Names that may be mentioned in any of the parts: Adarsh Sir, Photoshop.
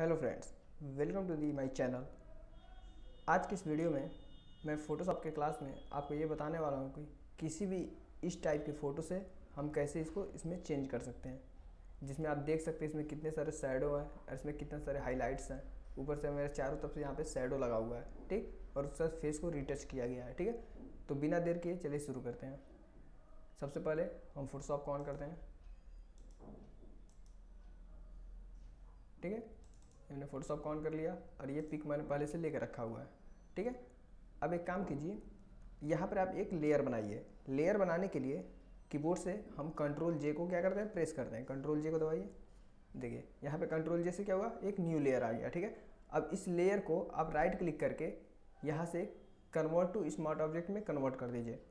Hello friends, welcome to the my channel. आज की इस वीडियो में मैं फ़ोटोशॉप के क्लास में आपको ये बताने वाला हूँ कि किसी भी इस टाइप के फ़ोटो से हम कैसे इसको इसमें चेंज कर सकते हैं, जिसमें आप देख सकते हैं इसमें कितने सारे शैडो हैं और इसमें कितने सारे हाईलाइट्स हैं। ऊपर से मेरे चारों तरफ से यहाँ पर शैडो लगा हुआ है, ठीक, और उसके साथ फेस को रिटच किया गया है। ठीक है, तो बिना देर किए चलिए शुरू करते हैं। सबसे पहले हम फ़ोटोशॉप को ऑन करते हैं। ठीक है, मैंने फ़ोटोशॉप ऑन कर लिया और ये पिक मैंने पहले से लेकर रखा हुआ है। ठीक है, अब एक काम कीजिए, यहाँ पर आप एक लेयर बनाइए। लेयर बनाने के लिए कीबोर्ड से हम कंट्रोल जे को क्या करते हैं, प्रेस करते हैं। कंट्रोल जे को दबाइए, देखिए यहाँ पे कंट्रोल जे से क्या हुआ, एक न्यू लेयर आ गया। ठीक है, अब इस लेयर को आप राइट क्लिक करके यहाँ से कन्वर्ट टू स्मार्ट ऑब्जेक्ट में कन्वर्ट कर दीजिए।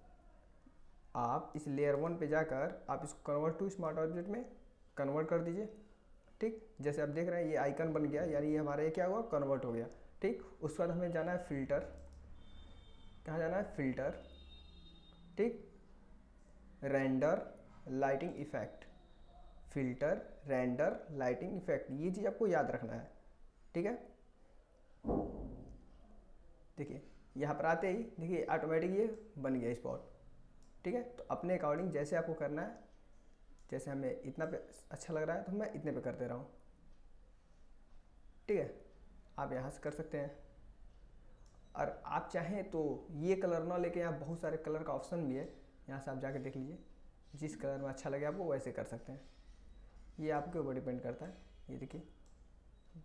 आप इस लेयर वन पर जाकर आप इसको कन्वर्ट टू स्मार्ट ऑब्जेक्ट में कन्वर्ट कर दीजिए। ठीक, जैसे आप देख रहे हैं ये आइकन बन गया, यानी ये हमारा ये क्या हुआ, कन्वर्ट हो गया। ठीक, उसके बाद हमें जाना है फिल्टर, कहाँ जाना है, फिल्टर, ठीक, render lighting effect, filter render lighting effect, ये चीज़ आपको याद रखना है। ठीक है, देखिए यहाँ पर आते ही देखिए ऑटोमेटिक ये बन गया स्पॉट। ठीक है, तो अपने अकॉर्डिंग जैसे आपको करना है, जैसे हमें इतना पे अच्छा लग रहा है तो मैं इतने पे कर दे रहा हूँ। ठीक है, आप यहाँ से कर सकते हैं। और आप चाहें तो ये कलर ना लेके यहाँ बहुत सारे कलर का ऑप्शन भी है, यहाँ से आप जाके देख लीजिए, जिस कलर में अच्छा लगे आपको वैसे कर सकते हैं। ये आपके ऊपर डिपेंड करता है। ये देखिए,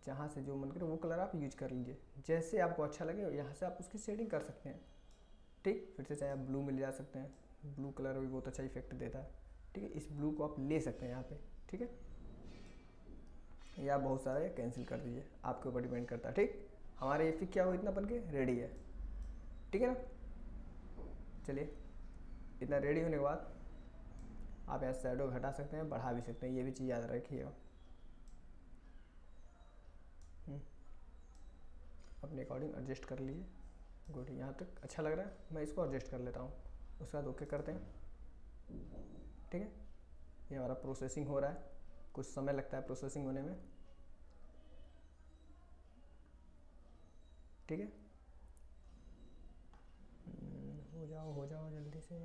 जहाँ से जो मन करे वो कलर आप यूज कर लीजिए, जैसे आपको अच्छा लगे यहाँ से आप उसकी शेडिंग कर सकते हैं। ठीक, फिर से चाहे आप ब्लू में ले जा सकते हैं, ब्लू कलर भी बहुत अच्छा इफेक्ट देता है। ठीक है, इस ब्लू को आप ले सकते हैं यहाँ पे। ठीक है, या बहुत सारे कैंसिल कर दीजिए, आपके ऊपर डिपेंड करता है। ठीक, हमारे ये फिर क्या हो, इतना बन के रेडी है। ठीक है ना, चलिए इतना रेडी होने के बाद आप यहाँ शैडो घटा सकते हैं, बढ़ा भी सकते हैं, ये भी चीज़ याद रखिएगा अपने अकॉर्डिंग एडजस्ट कर लीजिए। गुड, यहाँ तक अच्छा लग रहा है, मैं इसको एडजस्ट कर लेता हूँ। उसके बाद ओके करते हैं। ठीक है, ये हमारा प्रोसेसिंग हो रहा है, कुछ समय लगता है प्रोसेसिंग होने में। ठीक है, हो जाओ जल्दी से।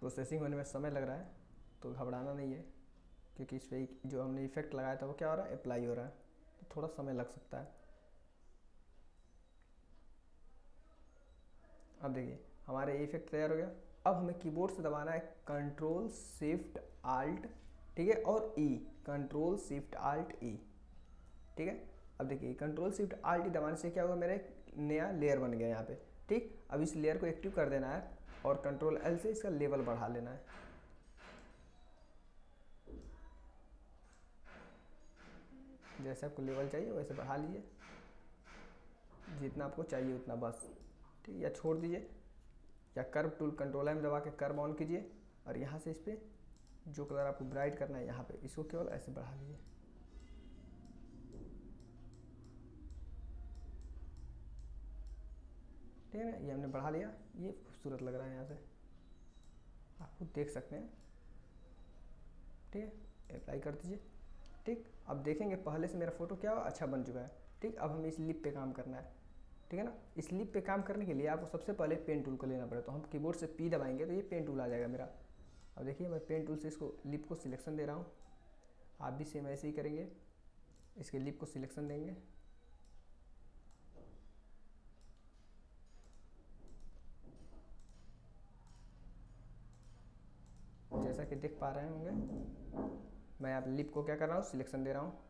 प्रोसेसिंग होने में समय लग रहा है, तो घबराना नहीं है, क्योंकि इस पे जो हमने इफेक्ट लगाया था वो क्या हो रहा है, अप्लाई हो रहा है, तो थोड़ा समय लग सकता है। अब देखिए हमारा इफेक्ट तैयार हो गया। अब हमें कीबोर्ड से दबाना है कंट्रोल शिफ्ट आल्ट, ठीक है, और E, control shift alt E. ठीक है, अब देखिए कंट्रोल शिफ्ट आल्ट ई दबाने से क्या होगा, मेरा एक नया लेयर बन गया यहाँ पे। ठीक, अब इस लेयर को एक्टिव कर देना है और कंट्रोल एल से इसका लेवल बढ़ा लेना है। जैसे आपको लेवल चाहिए वैसे बढ़ा लीजिए, जितना आपको चाहिए उतना बस। ठीक, या छोड़ दीजिए, या कर्व टूल कंट्रोल एम दबा के कर्व ऑन कीजिए और यहाँ से इस पर जो कलर आपको ब्राइट करना है यहाँ पे इसको केवल ऐसे बढ़ा लीजिए। ठीक है ना, ये हमने बढ़ा लिया, ये खूबसूरत लग रहा है, यहाँ से आपको देख सकते हैं। ठीक है, अप्लाई कर दीजिए। ठीक, अब देखेंगे पहले से मेरा फ़ोटो क्या अच्छा बन चुका है। ठीक, अब हमें इस लिप पे काम करना है। ठीक है ना, इस लिप पे काम करने के लिए आपको सबसे पहले पेन टूल को लेना पड़ेगा, तो हम कीबोर्ड से पी दबाएंगे तो ये पेन टूल आ जाएगा मेरा। अब देखिए मैं पेन टूल से इसको लिप को सिलेक्शन दे रहा हूँ, आप भी सेम ऐसे ही करेंगे, इसके लिप को सिलेक्शन देंगे। जैसा कि देख पा रहे होंगे मैं आप लिप को क्या कर रहा हूँ, सिलेक्शन दे रहा हूँ।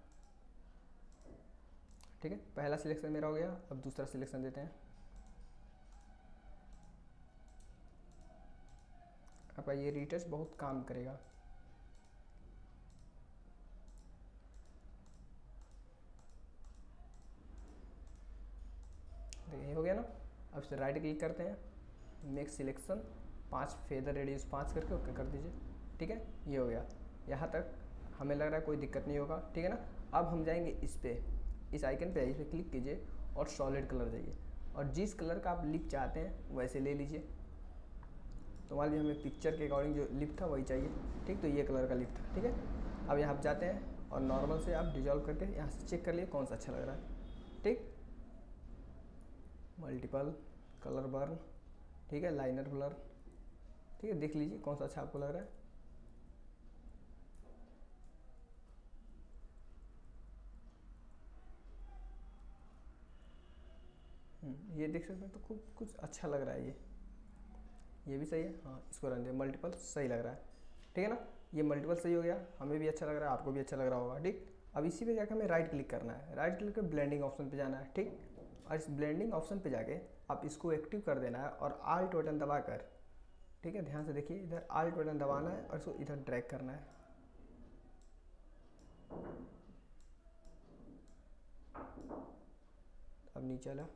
ठीक है, पहला सिलेक्शन मेरा हो गया, अब दूसरा सिलेक्शन देते हैं। आपका ये रीटच बहुत काम करेगा। देखिए हो गया ना, अब इसे राइट क्लिक करते हैं, मेक सिलेक्शन, 5 फेदर रेडियस 5 करके ओके कर दीजिए। ठीक है, ये हो गया, यहाँ तक हमें लग रहा है कोई दिक्कत नहीं होगा। ठीक है ना, अब हम जाएंगे इस पर, इस आइकन पे, इस पर क्लिक कीजिए और सॉलिड कलर जाइए और जिस कलर का आप लिप चाहते हैं वैसे ले लीजिए। तो मान लीजिए हमें पिक्चर के अकॉर्डिंग जो लिप था वही चाहिए। ठीक, तो ये कलर का लिप था। ठीक है, अब यहाँ आप जाते हैं और नॉर्मल से आप डिजॉल्व करके यहाँ से चेक कर लिए कौन सा अच्छा लग रहा है। ठीक, मल्टीपल कलर बर्न, ठीक है, लाइनर ब्लर, ठीक है, देख लीजिए कौन सा अच्छा आपको लग रहा है। ये देख सकते हैं तो खूब कुछ अच्छा लग रहा है, ये भी सही है। हाँ, इसको रहने दीजिए, मल्टीपल सही लग रहा है, ठीक है ना। ये मल्टीपल सही हो गया, हमें भी अच्छा लग रहा है, आपको भी अच्छा लग रहा होगा। ठीक, अब इसी पे जाकर हमें राइट क्लिक करना है, राइट क्लिक कर ब्लेंडिंग ऑप्शन पे जाना है। ठीक, और इस ब्लेंडिंग ऑप्शन पे जाके आप इसको एक्टिव कर देना है और आल्ट बटन दबा कर, ठीक है, ध्यान से देखिए, इधर आल्ट बटन दबाना है और इसको इधर ड्रैग करना है। अब नीचे ला,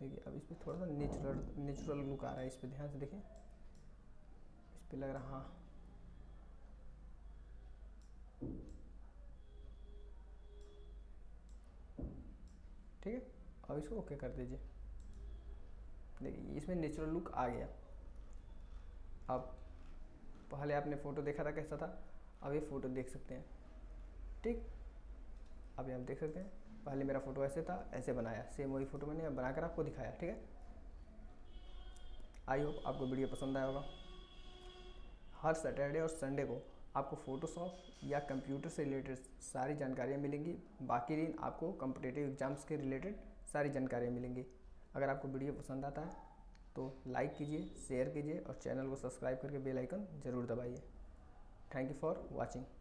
देखिए अब इस पर थोड़ा सा नेचुरल लुक आ रहा है, इस पर ध्यान से देखिए, इस पर लग रहा। हाँ, ठीक है, अब इसको ओके कर दीजिए। देखिए इसमें नेचुरल लुक आ गया। अब पहले आपने फ़ोटो देखा था कैसा था, अब ये फ़ोटो देख सकते हैं। ठीक, अभी आप देख सकते हैं, पहले मेरा फ़ोटो ऐसे था, ऐसे बनाया, सेम वही फ़ोटो मैंने बनाकर आपको दिखाया। ठीक है, आई होप आपको वीडियो पसंद आया होगा। हर सैटरडे और संडे को आपको फ़ोटोशॉप या कंप्यूटर से रिलेटेड सारी जानकारियाँ मिलेंगी, बाकी दिन आपको कॉम्पिटिटिव एग्ज़ाम्स के रिलेटेड सारी जानकारियाँ मिलेंगी। अगर आपको वीडियो पसंद आता है तो लाइक कीजिए, शेयर कीजिए और चैनल को सब्सक्राइब करके बेल आइकन ज़रूर दबाइए। Thank you for watching.